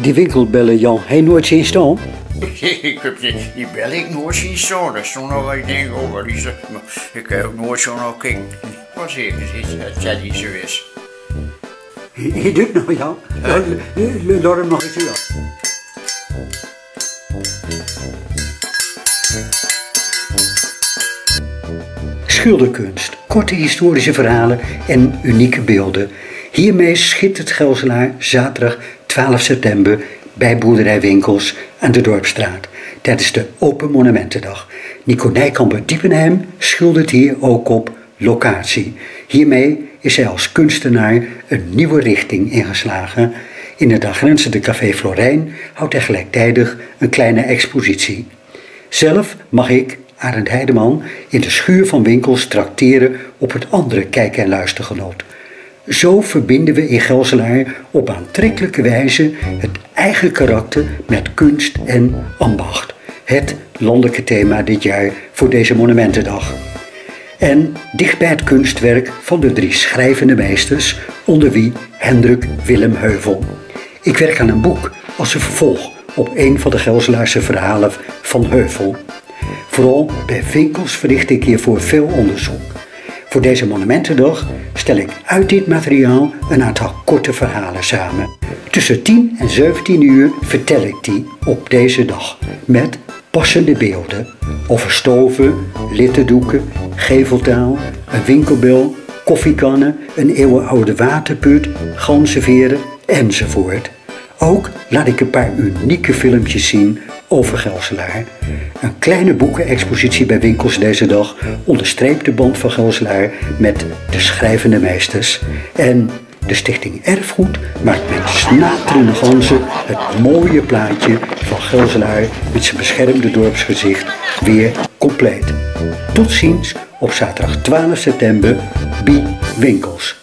Die winkel bellen, Jan, hij nooit zien staan? Ik heb die bel ik nooit zien staan. Dat is toen al, ik denk, oh, wat is dat? Ik heb ook nooit zo naar kijken. Wat zeker is, dat jij niet zo is. Hij doet nog, Jan. Laat hem nog eens doen. Schilderkunst, korte historische verhalen en unieke beelden. Hiermee schittert Gelselaar zaterdag 12 september bij Boerderij Winkels aan de Dorpstraat tijdens de Open Monumentendag. Nico Nijkamp uit Diepenheim schildert hier ook op locatie. Hiermee is hij als kunstenaar een nieuwe richting ingeslagen. In het aangrenzende café Florijn houdt hij gelijktijdig een kleine expositie. Zelf mag ik, Arend Heideman, in de schuur van Winkels trakteren op het andere kijk- en luistergenot. Zo verbinden we in Gelselaar op aantrekkelijke wijze het eigen karakter met kunst en ambacht. Het landelijke thema dit jaar voor deze Monumentendag. En dicht bij het kunstwerk van de drie schrijvende meesters, onder wie Hendrik Willem Heuvel. Ik werk aan een boek als een vervolg op een van de Gelselaarse verhalen van Heuvel. Vooral bij Winkels verricht ik hiervoor veel onderzoek. Voor deze Monumentendag stel ik uit dit materiaal een aantal korte verhalen samen. Tussen 10 en 17 uur vertel ik die op deze dag met passende beelden over stoven, litterdoeken, geveltaal, een winkelbel, koffiekannen, een eeuwenoude waterput, ganzenveren enzovoort. Ook laat ik een paar unieke filmpjes zien over Gelselaar. Een kleine boekenexpositie bij Winkels deze dag onderstreept de band van Gelselaar met de schrijvende meesters. En de stichting Erfgoed maakt met snaterende ganzen het mooie plaatje van Gelselaar met zijn beschermde dorpsgezicht weer compleet. Tot ziens op zaterdag 12 september, Bie Winkels.